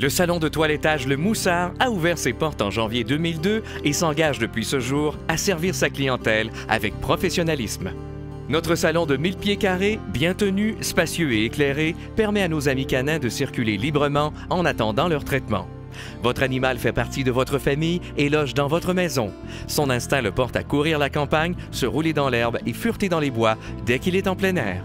Le salon de toilettage Le Moussart a ouvert ses portes en janvier 2002 et s'engage depuis ce jour à servir sa clientèle avec professionnalisme. Notre salon de 1000 pieds carrés, bien tenu, spacieux et éclairé, permet à nos amis canins de circuler librement en attendant leur traitement. Votre animal fait partie de votre famille et loge dans votre maison. Son instinct le porte à courir la campagne, se rouler dans l'herbe et fureter dans les bois dès qu'il est en plein air.